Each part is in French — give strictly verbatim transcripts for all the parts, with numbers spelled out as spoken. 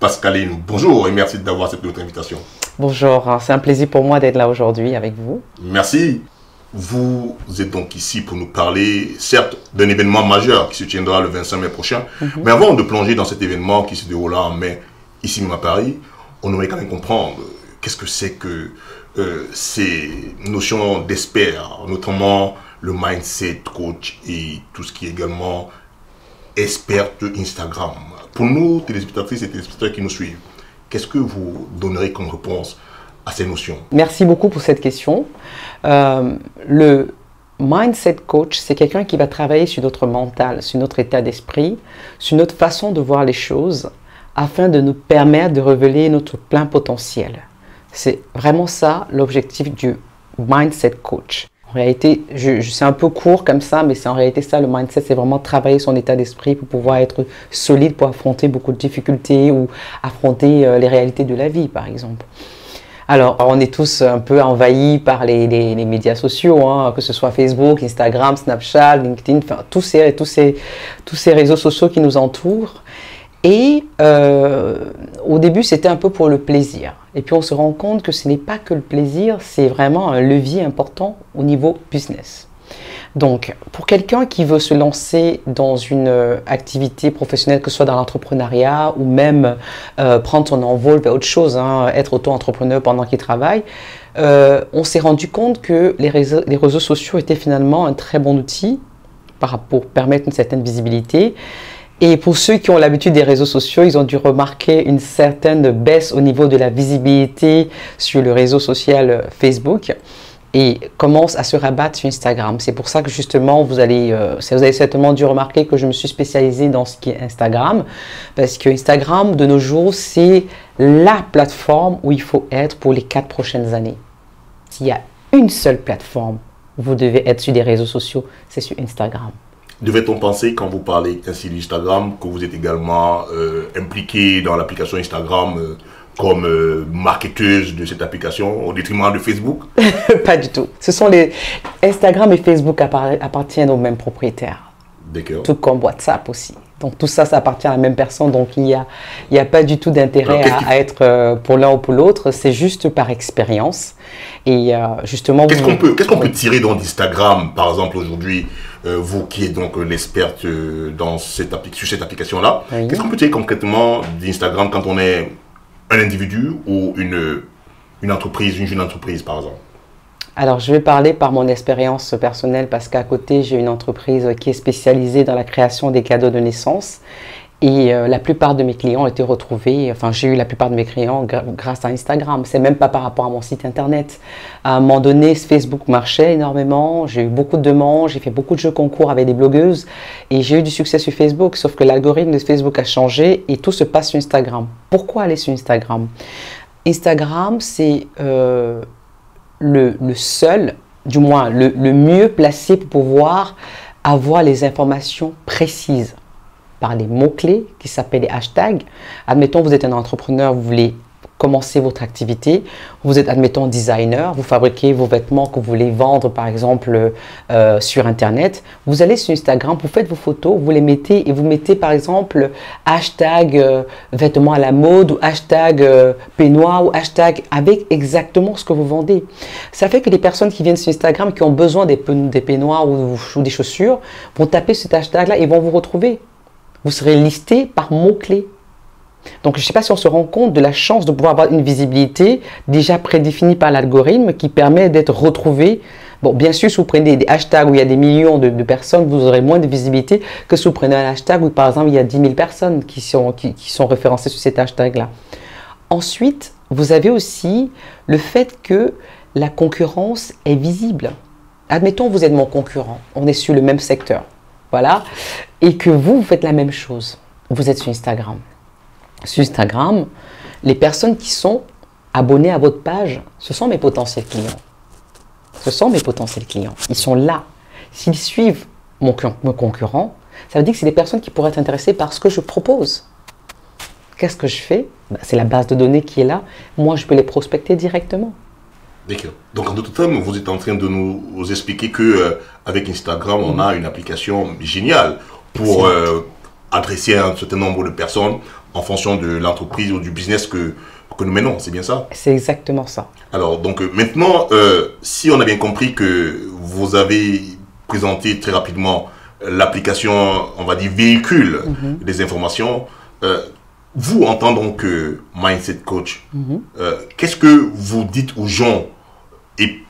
Pascaline, bonjour et merci d'avoir accepté notre invitation. Bonjour, c'est un plaisir pour moi d'être là aujourd'hui avec vous. Merci. Vous êtes donc ici pour nous parler, certes, d'un événement majeur qui se tiendra le vingt-cinq mai prochain. Mm-hmm. Mais avant de plonger dans cet événement qui se déroule en mai, ici même à Paris, on aimerait quand même comprendre qu'est-ce que c'est que euh, ces notions d'experts, notamment le mindset coach et tout ce qui est également expert de Instagram. Pour nous, téléspectatrices et téléspectateurs qui nous suivent, qu'est-ce que vous donnerez comme réponse à ces notions? Merci beaucoup pour cette question. Euh, le mindset coach, c'est quelqu'un qui va travailler sur notre mental, sur notre état d'esprit, sur notre façon de voir les choses, afin de nous permettre de révéler notre plein potentiel. C'est vraiment ça l'objectif du mindset coach. En réalité, je, je, c'est un peu court comme ça, mais c'est en réalité ça, le mindset, c'est vraiment travailler son état d'esprit pour pouvoir être solide, pour affronter beaucoup de difficultés ou affronter euh, les réalités de la vie, par exemple. Alors, on est tous un peu envahis par les, les, les médias sociaux, hein, que ce soit Facebook, Instagram, Snapchat, LinkedIn, enfin, tous ces, tous ces, tous ces réseaux sociaux qui nous entourent. Et euh, au début, c'était un peu pour le plaisir. Et puis, on se rend compte que ce n'est pas que le plaisir, c'est vraiment un levier important au niveau business. Donc, pour quelqu'un qui veut se lancer dans une activité professionnelle, que ce soit dans l'entrepreneuriat ou même euh, prendre son envol vers autre chose, hein, être auto-entrepreneur pendant qu'il travaille, euh, on s'est rendu compte que les réseaux, les réseaux sociaux étaient finalement un très bon outil pour permettre une certaine visibilité. Et pour ceux qui ont l'habitude des réseaux sociaux, ils ont dû remarquer une certaine baisse au niveau de la visibilité sur le réseau social Facebook et commence à se rabattre sur Instagram. C'est pour ça que justement, vous allez, euh, vous avez certainement dû remarquer que je me suis spécialisée dans ce qui est Instagram, parce que Instagram, de nos jours, c'est la plateforme où il faut être pour les quatre prochaines années. S'il y a une seule plateforme où vous devez être sur des réseaux sociaux, c'est sur Instagram. Devait-on penser, quand vous parlez ainsi d'Instagram, que vous êtes également euh, impliqué dans l'application Instagram euh, comme euh, marketeuse de cette application au détriment de Facebook? Pas du tout. Ce sont les... Instagram et Facebook appartiennent aux mêmes propriétaires. D'accord. Tout comme WhatsApp aussi. Donc tout ça, ça appartient à la même personne. Donc il n'y a, il n'y a pas du tout d'intérêt à, à être euh, pour l'un ou pour l'autre. C'est juste par expérience. Et euh, justement... Qu'est-ce qu'on peut, qu'est-ce qu'on peut tirer d'Instagram, par exemple, aujourd'hui? Euh, vous qui êtes donc l'experte euh, cette sur cette application-là, oui. Qu'est-ce qu'on peut dire concrètement d'Instagram quand on est un individu ou une, une entreprise, une jeune entreprise par exemple? Alors je vais parler par mon expérience personnelle parce qu'à côté j'ai une entreprise qui est spécialisée dans la création des cadeaux de naissance et euh, la plupart de mes clients ont été retrouvés, enfin j'ai eu la plupart de mes clients gr grâce à Instagram, c'est même pas par rapport à mon site internet. À un moment donné, Facebook marchait énormément, j'ai eu beaucoup de demandes, j'ai fait beaucoup de jeux concours avec des blogueuses et j'ai eu du succès sur Facebook, sauf que l'algorithme de Facebook a changé et tout se passe sur Instagram. Pourquoi aller sur Instagram? Instagram, c'est euh, le, le seul, du moins le, le mieux placé pour pouvoir avoir les informations précises par les mots-clés qui s'appellent les hashtags. Admettons, vous êtes un entrepreneur, vous voulez commencer votre activité, vous êtes, admettons, designer, vous fabriquez vos vêtements que vous voulez vendre, par exemple, euh, sur Internet, vous allez sur Instagram, vous faites vos photos, vous les mettez et vous mettez, par exemple, hashtag euh, vêtements à la mode ou hashtag euh, peignoir ou hashtag avec exactement ce que vous vendez. Ça fait que les personnes qui viennent sur Instagram, qui ont besoin des, pe des peignoirs ou, ou des chaussures, vont taper cet hashtag-là et vont vous retrouver. Vous serez listé par mots-clés. Donc, je ne sais pas si on se rend compte de la chance de pouvoir avoir une visibilité déjà prédéfinie par l'algorithme qui permet d'être retrouvé. Bon, bien sûr, si vous prenez des hashtags où il y a des millions de, de personnes, vous aurez moins de visibilité que si vous prenez un hashtag où, par exemple, il y a dix mille personnes qui sont, qui, qui sont référencées sur cet hashtag-là. Ensuite, vous avez aussi le fait que la concurrence est visible. Admettons, vous êtes mon concurrent. On est sur le même secteur. Voilà. Et que vous, vous faites la même chose. Vous êtes sur Instagram. Sur Instagram, les personnes qui sont abonnées à votre page, ce sont mes potentiels clients. Ce sont mes potentiels clients. Ils sont là. S'ils suivent mon, mon concurrent, ça veut dire que c'est des personnes qui pourraient être intéressées par ce que je propose. Qu'est-ce que je fais? Ben, c'est la base de données qui est là. Moi, je peux les prospecter directement. D'accord. Donc, en d'autres termes, vous êtes en train de nous expliquer que euh, avec Instagram, on a une application géniale pour euh, adresser un certain nombre de personnes en fonction de l'entreprise ou du business que, que nous menons, c'est bien ça? C'est exactement ça. Alors, donc maintenant, euh, si on a bien compris que vous avez présenté très rapidement l'application, on va dire, véhicule mm-hmm. des informations, euh, vous, en tant que euh, mindset coach, mm-hmm. euh, qu'est-ce que vous dites aux gens? Et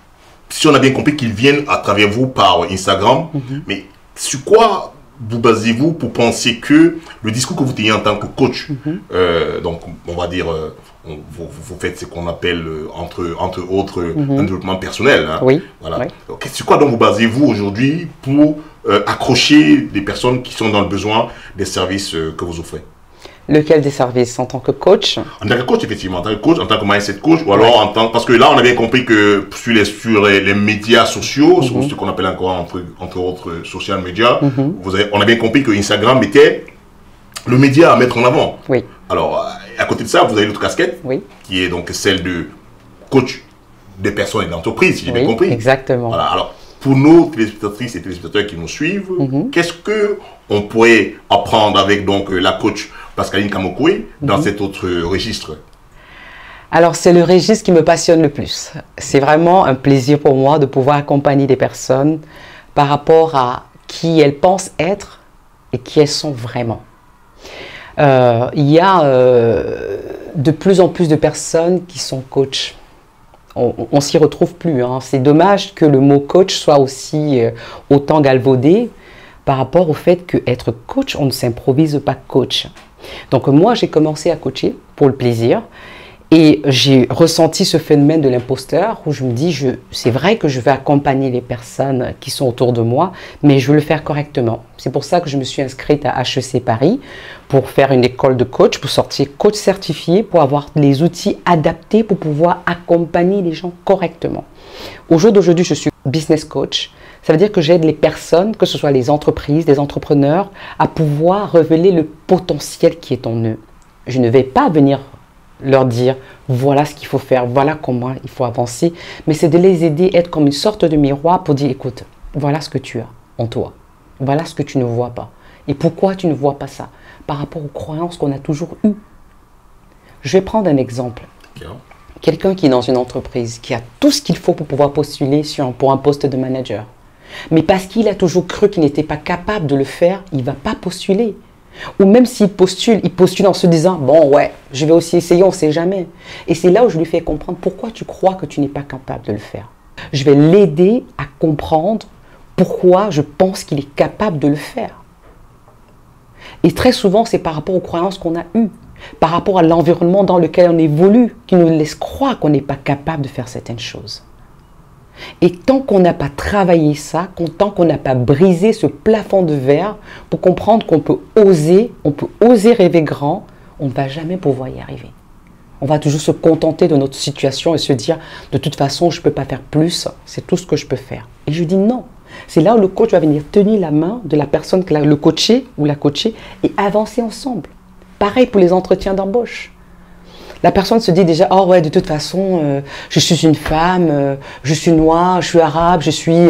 si on a bien compris qu'ils viennent à travers vous par Instagram, mm-hmm. mais sur quoi vous basez-vous pour penser que le discours que vous tenez en tant que coach, mm-hmm. euh, donc on va dire, euh, on, vous, vous faites ce qu'on appelle euh, entre, entre autres mm-hmm. un développement personnel. Hein, oui. Voilà. Oui. Donc, sur quoi donc vous basez-vous aujourd'hui pour euh, accrocher des personnes qui sont dans le besoin des services euh, que vous offrez? Lequel des services? En tant que coach? En tant que coach, effectivement. En tant que coach, en tant que mindset coach. Ou alors, ouais. en tant, parce que là, on a bien compris que sur les, sur les, les médias sociaux, mm-hmm. ce qu'on appelle encore, entre, entre autres, social media, mm-hmm. vous avez, on a bien compris que Instagram était le média à mettre en avant. Oui. Alors, à côté de ça, vous avez l'autre casquette, oui. qui est donc celle de coach des personnes et de l'entreprise, si j'ai oui, bien compris. Exactement. Voilà. Alors, pour nos téléspectatrices et téléspectateurs qui nous suivent, mm-hmm. qu'est-ce qu'on pourrait apprendre avec donc, la coach Pascaline Kamokoué dans mm-hmm. cet autre registre? Alors, c'est le registre qui me passionne le plus. C'est vraiment un plaisir pour moi de pouvoir accompagner des personnes par rapport à qui elles pensent être et qui elles sont vraiment. Euh, il y a euh, de plus en plus de personnes qui sont coachs. On ne s'y retrouve plus. Hein. C'est dommage que le mot coach soit aussi euh, autant galvaudé par rapport au fait qu'être coach, on ne s'improvise pas coach. Donc moi, j'ai commencé à coacher pour le plaisir et j'ai ressenti ce phénomène de l'imposteur où je me dis, c'est vrai que je vais accompagner les personnes qui sont autour de moi, mais je veux le faire correctement. C'est pour ça que je me suis inscrite à H E C Paris pour faire une école de coach, pour sortir coach certifié, pour avoir les outils adaptés pour pouvoir accompagner les gens correctement. Au jour d'aujourd'hui, je suis business coach. Ça veut dire que j'aide les personnes, que ce soit les entreprises, les entrepreneurs, à pouvoir révéler le potentiel qui est en eux. Je ne vais pas venir leur dire « voilà ce qu'il faut faire, voilà comment il faut avancer », mais c'est de les aider, être comme une sorte de miroir pour dire « écoute, voilà ce que tu as en toi, voilà ce que tu ne vois pas. Et pourquoi tu ne vois pas ça? Par rapport aux croyances qu'on a toujours eues. » Je vais prendre un exemple. Bien. Quelqu'un qui est dans une entreprise, qui a tout ce qu'il faut pour pouvoir postuler sur un, pour un poste de manager. Mais parce qu'il a toujours cru qu'il n'était pas capable de le faire, il ne va pas postuler. Ou même s'il postule, il postule en se disant « bon ouais, je vais aussi essayer, on ne sait jamais ». Et c'est là où je lui fais comprendre pourquoi tu crois que tu n'es pas capable de le faire. Je vais l'aider à comprendre pourquoi je pense qu'il est capable de le faire. Et très souvent, c'est par rapport aux croyances qu'on a eues, par rapport à l'environnement dans lequel on évolue, qui nous laisse croire qu'on n'est pas capable de faire certaines choses. Et tant qu'on n'a pas travaillé ça, tant qu'on n'a pas brisé ce plafond de verre pour comprendre qu'on peut oser, on peut oser rêver grand, on ne va jamais pouvoir y arriver. On va toujours se contenter de notre situation et se dire « de toute façon, je ne peux pas faire plus, c'est tout ce que je peux faire ». Et je dis non. C'est là où le coach va venir tenir la main de la personne, que le coaché ou la coachée, et avancer ensemble. Pareil pour les entretiens d'embauche. La personne se dit déjà « oh ouais, de toute façon, euh, je suis une femme, euh, je suis noire, je suis arabe, je suis… »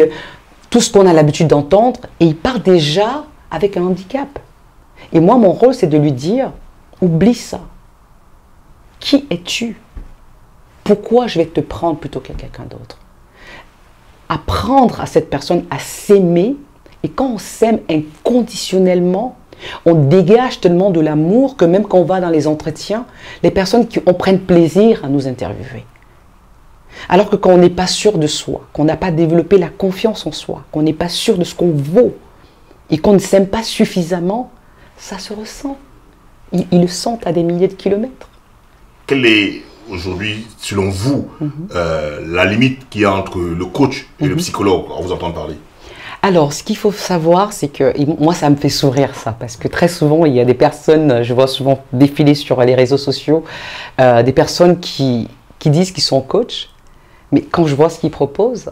Tout ce qu'on a l'habitude d'entendre, et il part déjà avec un handicap. Et moi, mon rôle, c'est de lui dire « oublie ça. Qui es-tu? Pourquoi je vais te prendre plutôt que quelqu'un d'autre ?» Apprendre à cette personne à s'aimer, et quand on s'aime inconditionnellement, on dégage tellement de l'amour que même quand on va dans les entretiens, les personnes qui on prenne plaisir à nous interviewer. Alors que quand on n'est pas sûr de soi, qu'on n'a pas développé la confiance en soi, qu'on n'est pas sûr de ce qu'on vaut et qu'on ne s'aime pas suffisamment, ça se ressent. Ils, ils le sentent à des milliers de kilomètres. Quelle est aujourd'hui, selon vous, mm-hmm. euh, la limite qu'il y a entre le coach et mm-hmm. le psychologue, on vous entend parler? Alors, ce qu'il faut savoir, c'est que, moi ça me fait sourire ça, parce que très souvent, il y a des personnes, je vois souvent défiler sur les réseaux sociaux, euh, des personnes qui, qui disent qu'ils sont coachs, mais quand je vois ce qu'ils proposent,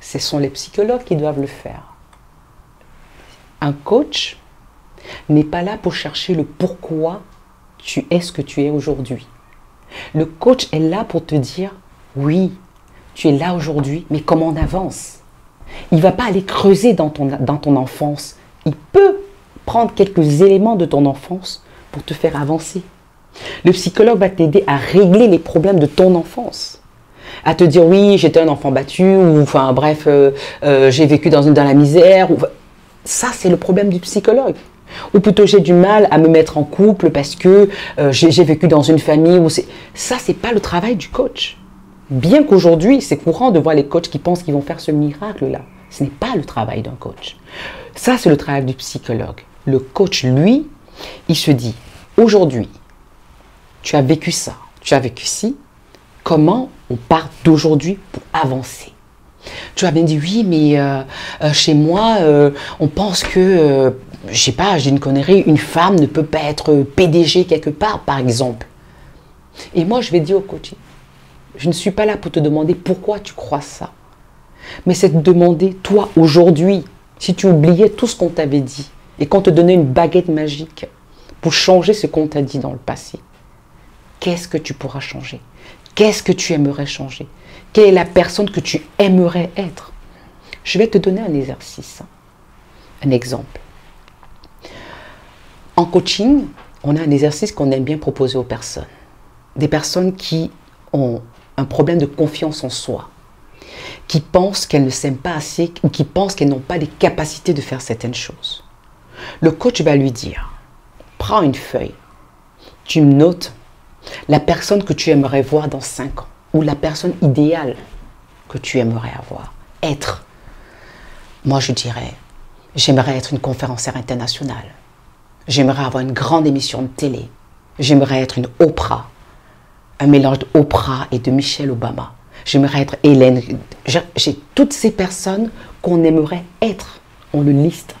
ce sont les psychologues qui doivent le faire. Un coach n'est pas là pour chercher le pourquoi tu es ce que tu es aujourd'hui. Le coach est là pour te dire, oui, tu es là aujourd'hui, mais comment on avance ? Il ne va pas aller creuser dans ton, dans ton enfance. Il peut prendre quelques éléments de ton enfance pour te faire avancer. Le psychologue va t'aider à régler les problèmes de ton enfance. À te dire, oui, j'étais un enfant battu, ou enfin bref, euh, euh, j'ai vécu dans, une, dans la misère. Ou, ça, c'est le problème du psychologue. Ou plutôt, j'ai du mal à me mettre en couple parce que euh, j'ai vécu dans une famille. Où ça, c'est pas le travail du coach. Bien qu'aujourd'hui, c'est courant de voir les coachs qui pensent qu'ils vont faire ce miracle-là. Ce n'est pas le travail d'un coach. Ça, c'est le travail du psychologue. Le coach, lui, il se dit, aujourd'hui, tu as vécu ça, tu as vécu ci, comment on part d'aujourd'hui pour avancer? Tu as bien dit, oui, mais euh, euh, chez moi, euh, on pense que, euh, je sais pas, j'ai une connerie, une femme ne peut pas être P D G quelque part, par exemple. Et moi, je vais dire au coach, je ne suis pas là pour te demander pourquoi tu crois ça. Mais c'est de demander, toi, aujourd'hui, si tu oubliais tout ce qu'on t'avait dit et qu'on te donnait une baguette magique pour changer ce qu'on t'a dit dans le passé, qu'est-ce que tu pourras changer? Qu'est-ce que tu aimerais changer? Quelle est la personne que tu aimerais être? Je vais te donner un exercice, un exemple. En coaching, on a un exercice qu'on aime bien proposer aux personnes. Des personnes qui ont un problème de confiance en soi, qui pensent qu'elles ne s'aiment pas assez, ou qui pensent qu'elles n'ont pas les capacités de faire certaines choses. Le coach va lui dire, prends une feuille, tu me notes la personne que tu aimerais voir dans cinq ans, ou la personne idéale que tu aimerais avoir, être. Moi, je dirais, j'aimerais être une conférencière internationale, j'aimerais avoir une grande émission de télé, j'aimerais être une Oprah, un mélange d'Oprah et de Michelle Obama. J'aimerais être Hélène. J'ai toutes ces personnes qu'on aimerait être. On le liste.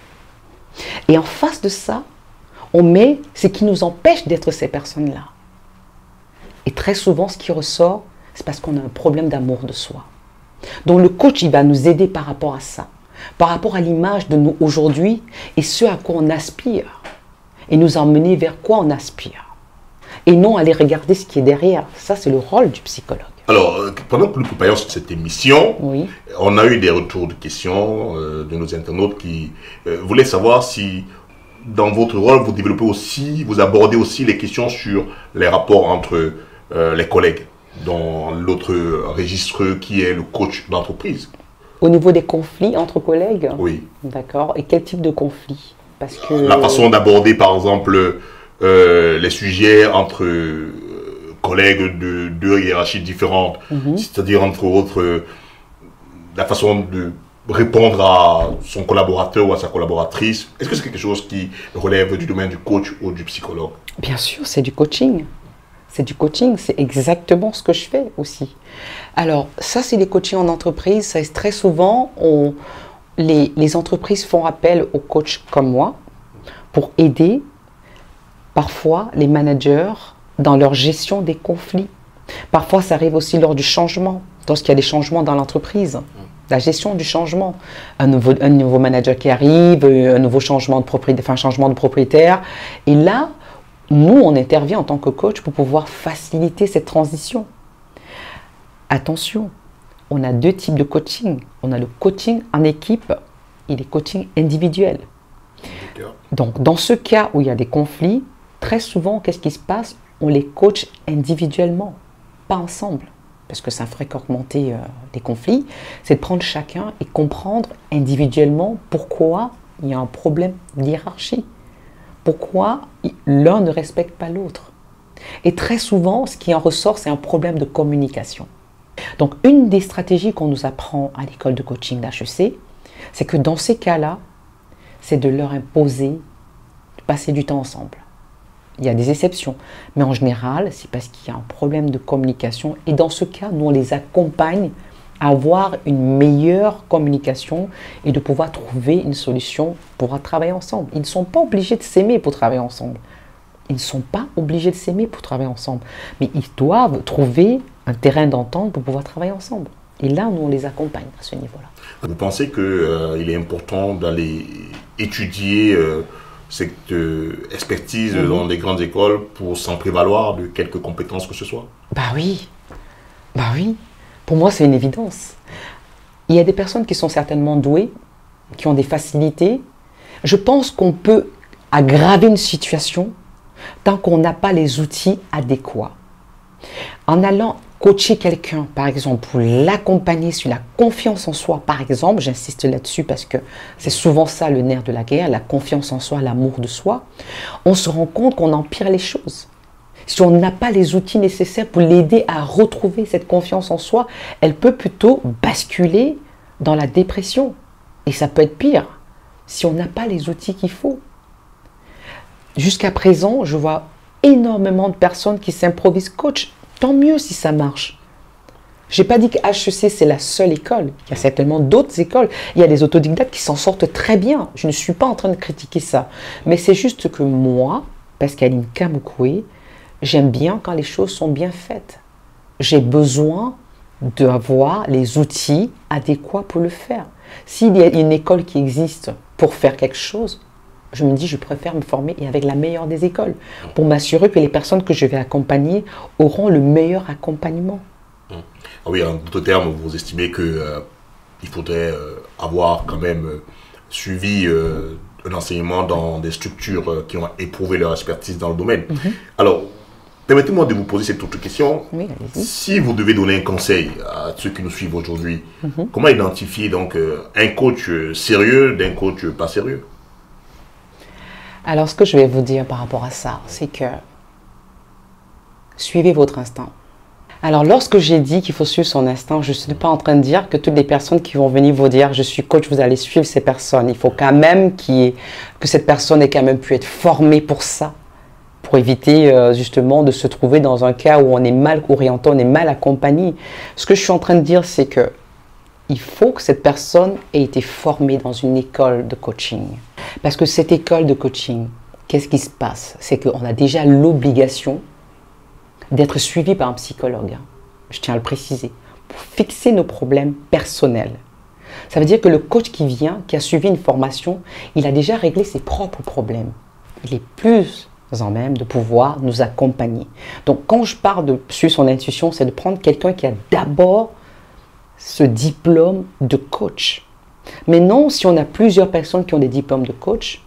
Et en face de ça, on met ce qui nous empêche d'être ces personnes-là. Et très souvent, ce qui ressort, c'est parce qu'on a un problème d'amour de soi. Donc le coach, il va nous aider par rapport à ça. Par rapport à l'image de nous aujourd'hui et ce à quoi on aspire. Et nous emmener vers quoi on aspire. Et non aller regarder ce qui est derrière. Ça, c'est le rôle du psychologue. Alors, pendant que nous préparons cette émission, oui. On a eu des retours de questions euh, de nos internautes qui euh, voulaient savoir si, dans votre rôle, vous développez aussi, vous abordez aussi les questions sur les rapports entre euh, les collègues, dans l'autre registre qui est le coach d'entreprise. Au niveau des conflits entre collègues? Oui. D'accord. Et quel type de conflit? Parce que... La façon d'aborder, par exemple, euh, les sujets entre... collègues de deux hiérarchies différentes, mmh. C'est-à-dire entre autres euh, la façon de répondre à son collaborateur ou à sa collaboratrice. Est-ce que c'est quelque chose qui relève du domaine du coach ou du psychologue? Bien sûr, c'est du coaching. C'est du coaching, c'est exactement ce que je fais aussi. Alors ça, c'est des coachings en entreprise. Ça, très souvent, on, les, les entreprises font appel aux coachs comme moi pour aider parfois les managers dans leur gestion des conflits. Parfois, ça arrive aussi lors du changement, lorsqu'il y a des changements dans l'entreprise. La gestion du changement. Un nouveau, un nouveau manager qui arrive, un nouveau changement de, propriétaire, enfin, changement de propriétaire. Et là, nous, on intervient en tant que coach pour pouvoir faciliter cette transition. Attention, on a deux types de coaching. On a le coaching en équipe et les coachings individuels. Donc, dans ce cas où il y a des conflits, très souvent, qu'est-ce qui se passe? On les coach individuellement, pas ensemble, parce que ça ferait qu'augmenter euh, les conflits. C'est de prendre chacun et comprendre individuellement pourquoi il y a un problème d'hiérarchie, pourquoi l'un ne respecte pas l'autre. Et très souvent, ce qui en ressort, c'est un problème de communication. Donc, une des stratégies qu'on nous apprend à l'école de coaching d'H E C, c'est que dans ces cas-là, c'est de leur imposer de passer du temps ensemble. Il y a des exceptions, mais en général, c'est parce qu'il y a un problème de communication. Et dans ce cas, nous, on les accompagne à avoir une meilleure communication et de pouvoir trouver une solution pour travailler ensemble. Ils ne sont pas obligés de s'aimer pour travailler ensemble. Ils ne sont pas obligés de s'aimer pour travailler ensemble. Mais ils doivent trouver un terrain d'entente pour pouvoir travailler ensemble. Et là, nous, on les accompagne à ce niveau-là. Vous pensez qu'il euh, est important d'aller étudier... Euh cette expertise mmh. dans les grandes écoles pour s'en prévaloir de quelques compétences que ce soit? Bah oui, bah oui. Pour moi, c'est une évidence. Il y a des personnes qui sont certainement douées, qui ont des facilités. Je pense qu'on peut aggraver une situation tant qu'on n'a pas les outils adéquats. En allant coacher quelqu'un, par exemple, ou l'accompagner sur la confiance en soi, par exemple, j'insiste là-dessus parce que c'est souvent ça le nerf de la guerre, la confiance en soi, l'amour de soi, on se rend compte qu'on empire les choses. Si on n'a pas les outils nécessaires pour l'aider à retrouver cette confiance en soi, elle peut plutôt basculer dans la dépression. Et ça peut être pire, si on n'a pas les outils qu'il faut. Jusqu'à présent, je vois énormément de personnes qui s'improvisent coach. Tant mieux si ça marche. Je n'ai pas dit que H E C, c'est la seule école. Il y a certainement d'autres écoles. Il y a des autodidactes qui s'en sortent très bien. Je ne suis pas en train de critiquer ça. Mais c'est juste que moi, Pascaline Kamokoué, j'aime bien quand les choses sont bien faites. J'ai besoin d'avoir les outils adéquats pour le faire. S'il y a une école qui existe pour faire quelque chose, je me dis, je préfère me former et avec la meilleure des écoles pour m'assurer que les personnes que je vais accompagner auront le meilleur accompagnement. Oui, en d'autres termes, vous estimez qu'il euh, faudrait euh, avoir quand même euh, suivi euh, un enseignement dans des structures euh, qui ont éprouvé leur expertise dans le domaine. Mm-hmm. Alors, permettez-moi de vous poser cette autre question. Oui, si vous devez donner un conseil à ceux qui nous suivent aujourd'hui, mm-hmm. comment identifier donc euh, un coach sérieux d'un coach pas sérieux? Alors, ce que je vais vous dire par rapport à ça, c'est que suivez votre instinct. Alors, lorsque j'ai dit qu'il faut suivre son instinct, je ne suis pas en train de dire que toutes les personnes qui vont venir vous dire « je suis coach », vous allez suivre ces personnes. Il faut quand même qu'il, que cette personne ait quand même pu être formée pour ça, pour éviter euh, justement de se trouver dans un cas où on est mal orienté, on est mal accompagné. Ce que je suis en train de dire, c'est que il faut que cette personne ait été formée dans une école de coaching. Parce que cette école de coaching, qu'est-ce qui se passe? C'est qu'on a déjà l'obligation d'être suivi par un psychologue. Je tiens à le préciser. Pour fixer nos problèmes personnels. Ça veut dire que le coach qui vient, qui a suivi une formation, il a déjà réglé ses propres problèmes. Il est plus en même de pouvoir nous accompagner. Donc quand je parle de suivre son intuition, c'est de prendre quelqu'un qui a d'abord ce diplôme de coach. Mais non, si on a plusieurs personnes qui ont des diplômes de coach,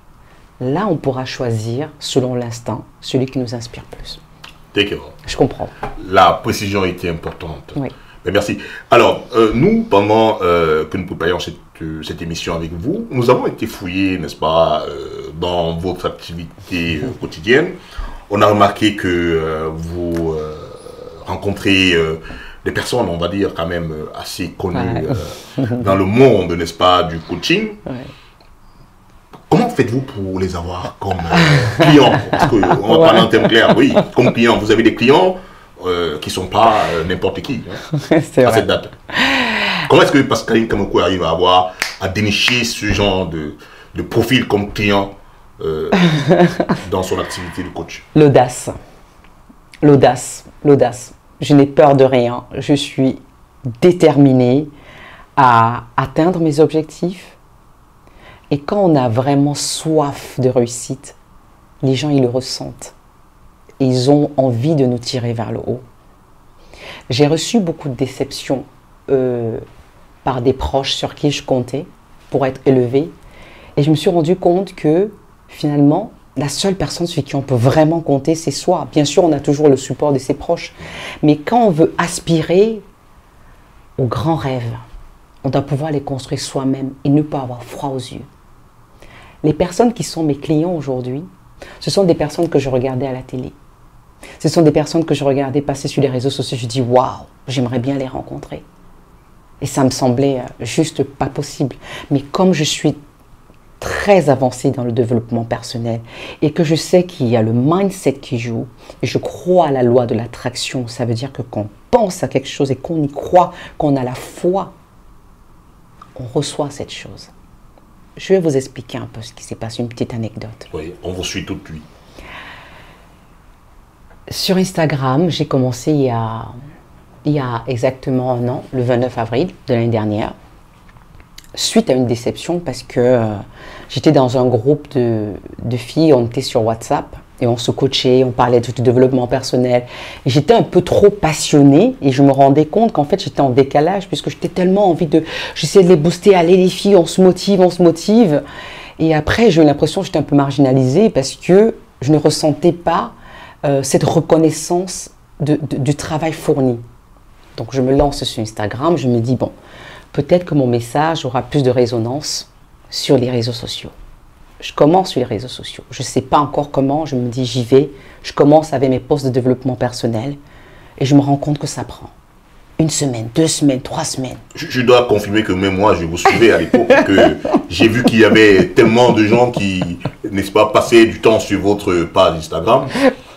là, on pourra choisir, selon l'instinct, celui qui nous inspire plus. D'accord. Je comprends. La précision était importante. Oui. Mais merci. Alors, euh, nous, pendant euh, que nous préparions cette, euh, cette émission avec vous, nous avons été fouillés, n'est-ce pas, euh, dans votre activité euh, quotidienne. On a remarqué que euh, vous euh, rencontrez... Euh, des personnes, on va dire, quand même assez connues ouais. euh, dans le monde, n'est-ce pas, du coaching. Ouais. Comment faites-vous pour les avoir comme euh, clients? Parce qu'on va ouais. parler en termes clairs, oui, comme clients. Vous avez des clients euh, qui ne sont pas euh, n'importe qui hein, à vrai. Cette date. Comment est-ce que Pascaline Kamokoué arrive à avoir, à dénicher ce genre de, de profil comme client euh, dans son activité de coach? L'audace. L'audace. L'audace. Je n'ai peur de rien. Je suis déterminée à atteindre mes objectifs. Et quand on a vraiment soif de réussite, les gens, ils le ressentent. Et ils ont envie de nous tirer vers le haut. J'ai reçu beaucoup de déceptions euh, par des proches sur qui je comptais pour être élevée. Et je me suis rendu compte que finalement, la seule personne sur qui on peut vraiment compter, c'est soi. Bien sûr, on a toujours le support de ses proches. Mais quand on veut aspirer aux grands rêves, on doit pouvoir les construire soi-même et ne pas avoir froid aux yeux. Les personnes qui sont mes clients aujourd'hui, ce sont des personnes que je regardais à la télé. Ce sont des personnes que je regardais passer sur les réseaux sociaux. Je dis, waouh, j'aimerais bien les rencontrer. Et ça me semblait juste pas possible. Mais comme je suis très avancée dans le développement personnel et que je sais qu'il y a le mindset qui joue et je crois à la loi de l'attraction, ça veut dire que quand on pense à quelque chose et qu'on y croit, qu'on a la foi, on reçoit cette chose. Je vais vous expliquer un peu ce qui s'est passé, une petite anecdote. Oui, on vous suit tout de suite. Sur Instagram, j'ai commencé il y a, il y a exactement un an, le vingt-neuf avril de l'année dernière. Suite à une déception parce que euh, j'étais dans un groupe de, de filles, on était sur WhatsApp et on se coachait, on parlait de, de développement personnel. J'étais un peu trop passionnée et je me rendais compte qu'en fait j'étais en décalage puisque j'étais tellement envie de... J'essayais de les booster, allez les filles, on se motive, on se motive. Et après j'ai eu l'impression que j'étais un peu marginalisée parce que je ne ressentais pas euh, cette reconnaissance de, de, du travail fourni. Donc je me lance sur Instagram, je me dis, bon, peut-être que mon message aura plus de résonance sur les réseaux sociaux. Je commence sur les réseaux sociaux. Je ne sais pas encore comment, je me dis, j'y vais. Je commence avec mes posts de développement personnel et je me rends compte que ça prend. Une semaine, deux semaines, trois semaines. Je, je dois confirmer que même moi, je vous suivais à l'époque, que j'ai vu qu'il y avait tellement de gens qui, n'est-ce pas, passaient du temps sur votre page Instagram.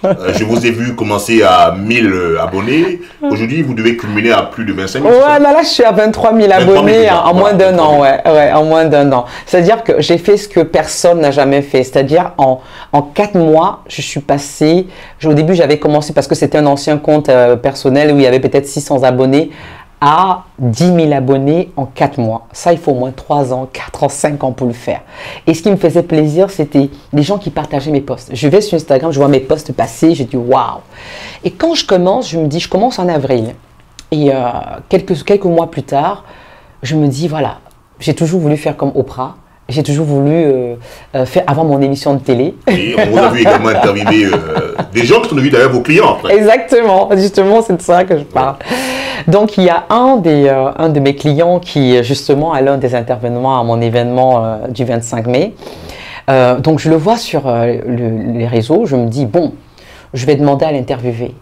Euh, je vous ai vu commencer à mille abonnés. Aujourd'hui, vous devez cumuler à plus de vingt-cinq mille. Ouais, là, là, je suis à vingt-trois mille abonnés vingt-trois mille, en, en moins d'un an. Ouais, ouais, en moins d'un an. C'est-à-dire que j'ai fait ce que personne n'a jamais fait. C'est-à-dire en, en quatre mois, je suis passée. Je, au début, j'avais commencé parce que c'était un ancien compte euh, personnel où il y avait peut-être six cents abonnés, à dix mille abonnés en quatre mois. Ça, il faut au moins trois ans, quatre ans, cinq ans pour le faire. Et ce qui me faisait plaisir, c'était les gens qui partageaient mes posts. Je vais sur Instagram, je vois mes posts passer, je dis waouh. Et quand je commence, je me dis, je commence en avril. Et euh, quelques, quelques mois plus tard, je me dis, voilà, j'ai toujours voulu faire comme Oprah. J'ai toujours voulu euh, euh, faire avant mon émission de télé. Et on vous a vu également interviewer euh, des gens qui sont devenus d'ailleurs vos clients. Après. Exactement, justement, c'est de ça que je parle. Ouais. Donc, il y a un, des, euh, un de mes clients qui, justement, à l'un des intervenants à mon événement euh, du vingt-cinq mai. Euh, donc, je le vois sur euh, le, les réseaux. Je me dis, bon, je vais demander à l'interviewer.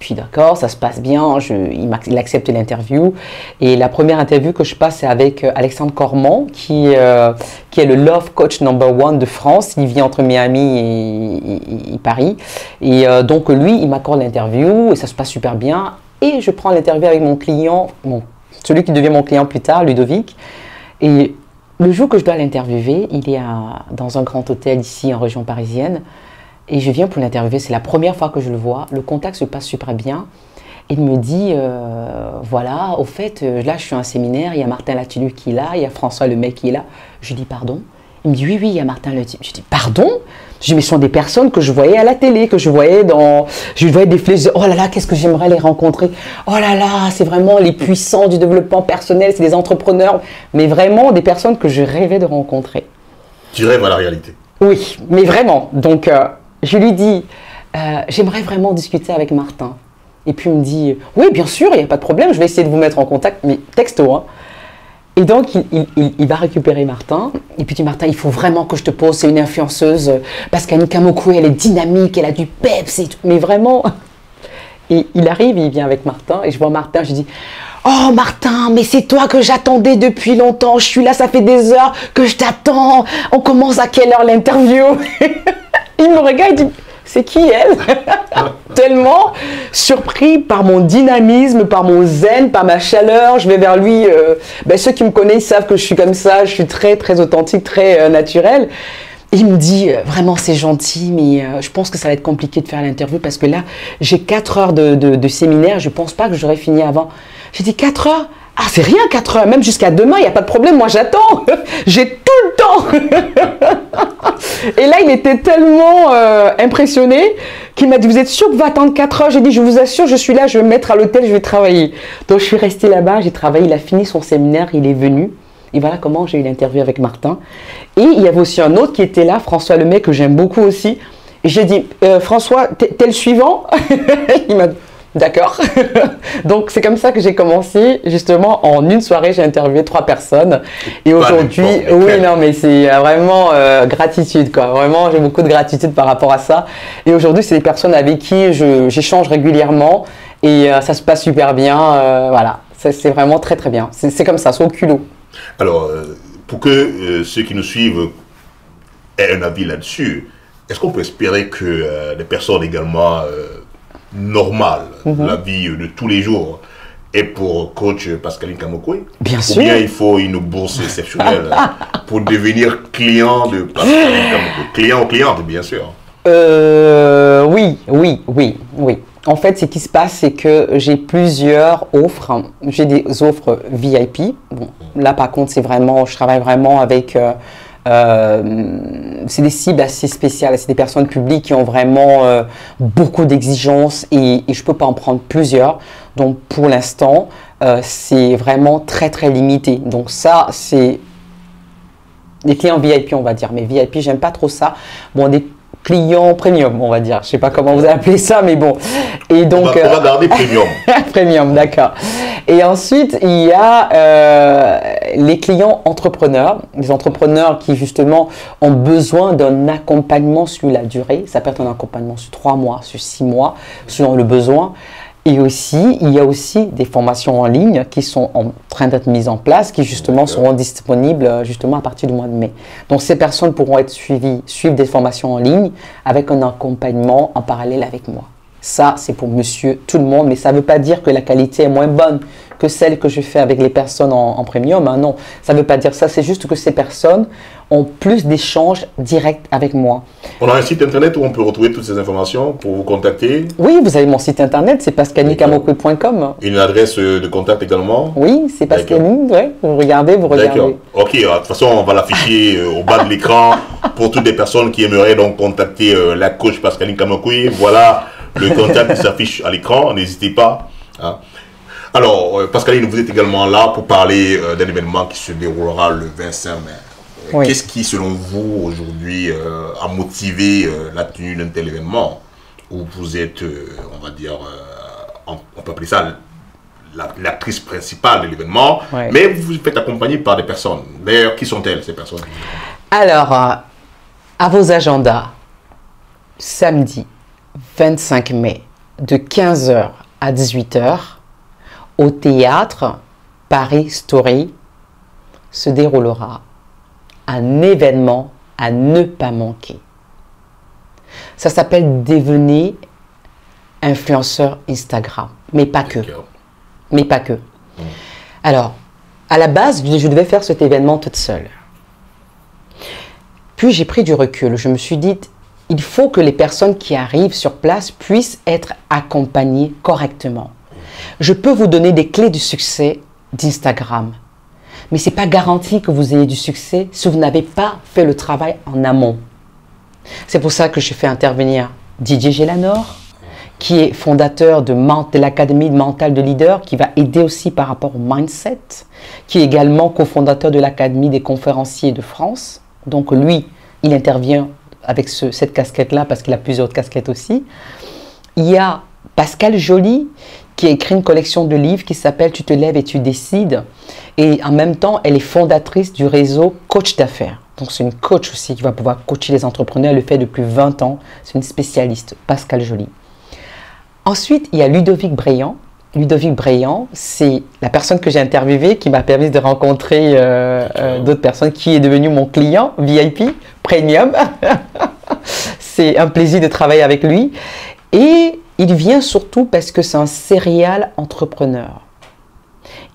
Puis d'accord, ça se passe bien, je, il, il accepte l'interview. Et la première interview que je passe, c'est avec Alexandre Cormand, qui, euh, qui est le Love Coach number one de France. Il vit entre Miami et, et, et Paris. Et euh, donc lui, il m'accorde l'interview et ça se passe super bien. Et je prends l'interview avec mon client, bon, celui qui devient mon client plus tard, Ludovic. Et le jour que je dois l'interviewer, il est à, dans un grand hôtel ici en région parisienne. Et je viens pour l'interviewer, c'est la première fois que je le vois. Le contact se passe super bien. Il me dit, euh, voilà, au fait, là, je suis à un séminaire, il y a Martin Latilue qui est là, il y a François Lemay qui est là. Je dis, pardon. Il me dit, oui, oui, il y a Martin Latilue. Je dis, pardon. Je dis, mais ce sont des personnes que je voyais à la télé, que je voyais dans... Je voyais des flèches, oh là là, qu'est-ce que j'aimerais les rencontrer. Oh là là, c'est vraiment les puissants du développement personnel, c'est des entrepreneurs. Mais vraiment, des personnes que je rêvais de rencontrer. Tu rêves à la réalité. Oui, mais vraiment. Donc... Euh, je lui dis, euh, j'aimerais vraiment discuter avec Martin. Et puis il me dit, oui, bien sûr, il n'y a pas de problème, je vais essayer de vous mettre en contact, mais texto. Hein. Et donc, il, il, il, il va récupérer Martin. Et puis il dit, Martin, il faut vraiment que je te pose, c'est une influenceuse. Pascaline Kamokoué, elle est dynamique, elle a du peps et tout. Mais vraiment. Et il arrive, il vient avec Martin. Et je vois Martin, je dis, oh Martin, mais c'est toi que j'attendais depuis longtemps. Je suis là, ça fait des heures que je t'attends. On commence à quelle heure l'interview? Il me regarde, il dit, c'est qui elle? Tellement surpris par mon dynamisme, par mon zen, par ma chaleur. Je vais vers lui. Euh, ben ceux qui me connaissent savent que je suis comme ça. Je suis très, très authentique, très euh, naturelle. Il me dit, euh, vraiment, c'est gentil, mais euh, je pense que ça va être compliqué de faire l'interview parce que là, j'ai quatre heures de, de, de séminaire. Je ne pense pas que j'aurais fini avant. J'ai dit, quatre heures? Ah, c'est rien, quatre heures, même jusqu'à demain, il n'y a pas de problème, moi j'attends, j'ai tout le temps. Et là, il était tellement euh, impressionné qu'il m'a dit, vous êtes sûr que vous attendez quatre heures? J'ai dit, je vous assure, je suis là, je vais me mettre à l'hôtel, je vais travailler. Donc, je suis restée là-bas, j'ai travaillé, il a fini son séminaire, il est venu. Et voilà comment j'ai eu l'interview avec Martin. Et il y avait aussi un autre qui était là, François Lemay, que j'aime beaucoup aussi. J'ai dit, euh, François, t'es le suivant? Il m'a dit, d'accord. Donc, c'est comme ça que j'ai commencé. Justement, en une soirée, j'ai interviewé trois personnes. Et aujourd'hui, oui, non, mais c'est vraiment euh, gratitude, quoi. Vraiment, j'ai beaucoup de gratitude par rapport à ça. Et aujourd'hui, c'est des personnes avec qui j'échange régulièrement. Et euh, ça se passe super bien. Euh, voilà, c'est vraiment très, très bien. C'est comme ça, c'est au culot. Alors, pour que euh, ceux qui nous suivent aient un avis là-dessus, est-ce qu'on peut espérer que euh, les personnes également... Euh, normal, mm-hmm. la vie de tous les jours et pour coach Pascaline Kamokoué? Bien sûr. Ou bien il faut une bourse exceptionnelle pour devenir client de Pascaline Kamokoué? Client ou cliente, bien sûr. Euh, oui, oui, oui, oui. En fait, ce qui se passe, c'est que j'ai plusieurs offres. J'ai des offres V I P. Bon, là, par contre, c'est vraiment, je travaille vraiment avec... Euh, Euh, c'est des cibles assez spéciales, c'est des personnes publiques qui ont vraiment euh, beaucoup d'exigences et, et je ne peux pas en prendre plusieurs. Donc pour l'instant, euh, c'est vraiment très très limité. Donc ça, c'est les clients V I P, on va dire. Mais V I P, j'aime pas trop ça. Bon, des client premium, on va dire. Je sais pas comment vous appelez ça, mais bon. Et donc, on va, on va garder premium. Premium, d'accord. Et ensuite, il y a euh, les clients entrepreneurs, les entrepreneurs qui justement ont besoin d'un accompagnement sur la durée. Ça peut être un accompagnement sur trois mois, sur six mois, selon le besoin. Et aussi, il y a aussi des formations en ligne qui sont en train d'être mises en place, qui justement seront disponibles justement à partir du mois de mai. Donc, ces personnes pourront être suivies, suivre des formations en ligne avec un accompagnement en parallèle avec moi. Ça, c'est pour monsieur tout le monde, mais ça ne veut pas dire que la qualité est moins bonne que celle que je fais avec les personnes en, en premium. Hein, non, ça ne veut pas dire ça, c'est juste que ces personnes ont plus d'échanges directs avec moi. On a un site internet où on peut retrouver toutes ces informations pour vous contacter. Oui, vous avez mon site internet, c'est pascaline kamokoué point com. Une adresse de contact également. Oui, c'est Pascaline, ouais, vous regardez, vous regardez. Ok, de toute façon, on va l'afficher au bas de l'écran pour toutes les personnes qui aimeraient donc contacter euh, la coach Pascaline Kamokoué. Voilà le contact qui s'affiche à l'écran, n'hésitez pas. Hein. Alors, Pascaline, vous êtes également là pour parler euh, d'un événement qui se déroulera le vingt-cinq mai. Euh, oui. Qu'est-ce qui, selon vous, aujourd'hui, euh, a motivé euh, la tenue d'un tel événement où vous êtes, euh, on va dire, euh, on peut appeler ça l'actrice principale de l'événement, oui. Mais vous vous faites accompagner par des personnes. D'ailleurs, qui sont-elles, ces personnes? Alors, euh, à vos agendas, samedi vingt-cinq mai, de quinze heures à dix-huit heures, au théâtre Paris Story, se déroulera un événement à ne pas manquer. Ça s'appelle « Devenez influenceur Instagram », mais pas que. Mais pas que. Alors, à la base, je devais faire cet événement toute seule. Puis j'ai pris du recul, je me suis dit « il faut que les personnes qui arrivent sur place puissent être accompagnées correctement. Je peux vous donner des clés du succès d'Instagram. Mais ce n'est pas garanti que vous ayez du succès si vous n'avez pas fait le travail en amont. C'est pour ça que je fais intervenir Didier Gélanor, qui est fondateur de, de l'Académie Mentale de Leader, qui va aider aussi par rapport au mindset, qui est également cofondateur de l'Académie des conférenciers de France. Donc lui, il intervient avec ce, cette casquette-là, parce qu'il a plusieurs autres casquettes aussi. Il y a Pascale Joly, qui a écrit une collection de livres qui s'appelle « Tu te lèves et tu décides ». Et en même temps, elle est fondatrice du réseau Coach d'Affaires. Donc, c'est une coach aussi qui va pouvoir coacher les entrepreneurs. Elle le fait depuis vingt ans. C'est une spécialiste, Pascale Joly. Ensuite, il y a Ludovic Bréant. Ludovic Bréant, c'est la personne que j'ai interviewée qui m'a permis de rencontrer euh, euh, d'autres personnes, qui est devenu mon client V I P, premium. C'est un plaisir de travailler avec lui. Et il vient surtout parce que c'est un serial entrepreneur.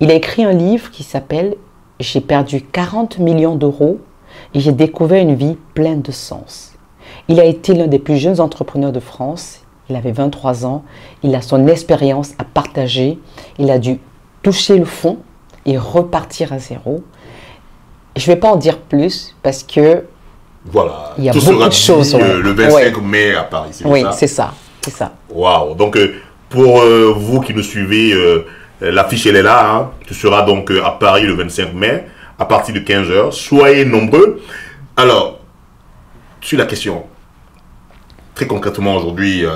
Il a écrit un livre qui s'appelle « J'ai perdu quarante millions d'euros et j'ai découvert une vie pleine de sens ». Il a été l'un des plus jeunes entrepreneurs de France. Il avait vingt-trois ans, il a son expérience à partager, il a dû toucher le fond et repartir à zéro. Je ne vais pas en dire plus parce que voilà, il y a tout beaucoup de choses. Euh, le vingt-cinq ouais. mai à Paris, c'est oui, ça. Oui, c'est ça, c'est ça. Waouh. Donc euh, pour euh, vous qui nous suivez, euh, l'affiche elle est là. Hein. Tu seras donc euh, à Paris le vingt-cinq mai à partir de quinze heures. Soyez nombreux. Alors, sur la question. Très concrètement aujourd'hui, euh,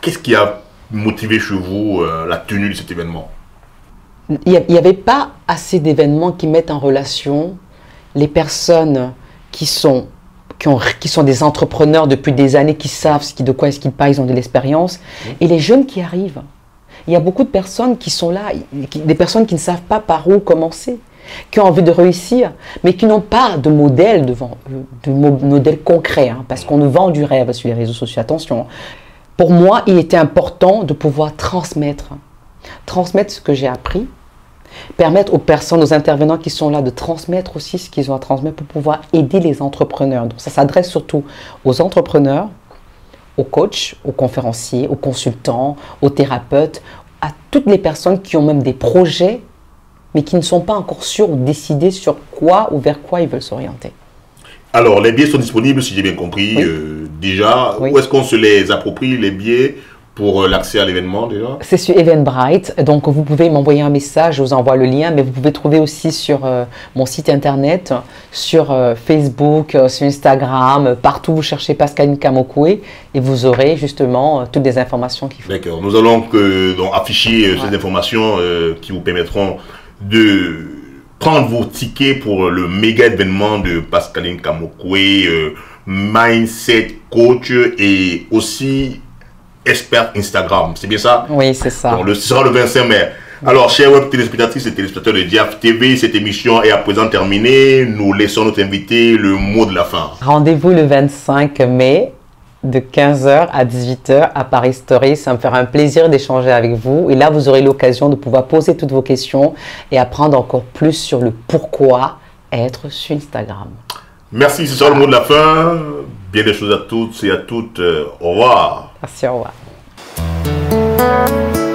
qu'est-ce qui a motivé chez vous euh, la tenue de cet événement? Il n'y avait pas assez d'événements qui mettent en relation les personnes qui sont, qui ont, qui sont des entrepreneurs depuis des années, qui savent ce qui, de quoi est-ce qu'ils parlent, ils ont de l'expérience, mmh. et les jeunes qui arrivent. Il y a beaucoup de personnes qui sont là, qui, des personnes qui ne savent pas par où commencer, qui ont envie de réussir, mais qui n'ont pas de modèle, devant, de modèle concret, hein, parce qu'on nous vend du rêve sur les réseaux sociaux, attention. Pour moi, il était important de pouvoir transmettre, transmettre ce que j'ai appris, permettre aux personnes, aux intervenants qui sont là de transmettre aussi ce qu'ils ont à transmettre pour pouvoir aider les entrepreneurs. Donc ça s'adresse surtout aux entrepreneurs, aux coachs, aux conférenciers, aux consultants, aux thérapeutes, à toutes les personnes qui ont même des projets mais qui ne sont pas encore sûrs ou décidés sur quoi ou vers quoi ils veulent s'orienter. Alors, les billets sont disponibles, si j'ai bien compris, oui. euh, déjà. Oui. Où est-ce qu'on se les approprie, les billets, Pour l'accès à l'événement déjà? C'est sur Eventbrite, donc vous pouvez m'envoyer un message, je vous envoie le lien, mais vous pouvez trouver aussi sur euh, mon site internet, sur euh, Facebook, euh, sur Instagram, partout vous cherchez Pascaline Kamokoué et vous aurez justement euh, toutes les informations qu'il faut. D'accord, nous allons euh, donc afficher euh, ouais. ces informations euh, qui vous permettront de prendre vos tickets pour le méga événement de Pascaline Kamokoué, euh, Mindset Coach et aussi... expert Instagram, c'est bien ça? Oui, c'est ça. Donc, le, ce sera le vingt-cinq mai. Alors, chers web téléspectatrices et téléspectateurs de Diaf T V, cette émission est à présent terminée. Nous laissons notre invité le mot de la fin. Rendez-vous le vingt-cinq mai de quinze heures à dix-huit heures à Paris Story. Ça me fera un plaisir d'échanger avec vous. Et là, vous aurez l'occasion de pouvoir poser toutes vos questions et apprendre encore plus sur le pourquoi être sur Instagram. Merci, ce sera le mot de la fin. Bien des choses à toutes et à toutes. Au revoir. Merci, au revoir.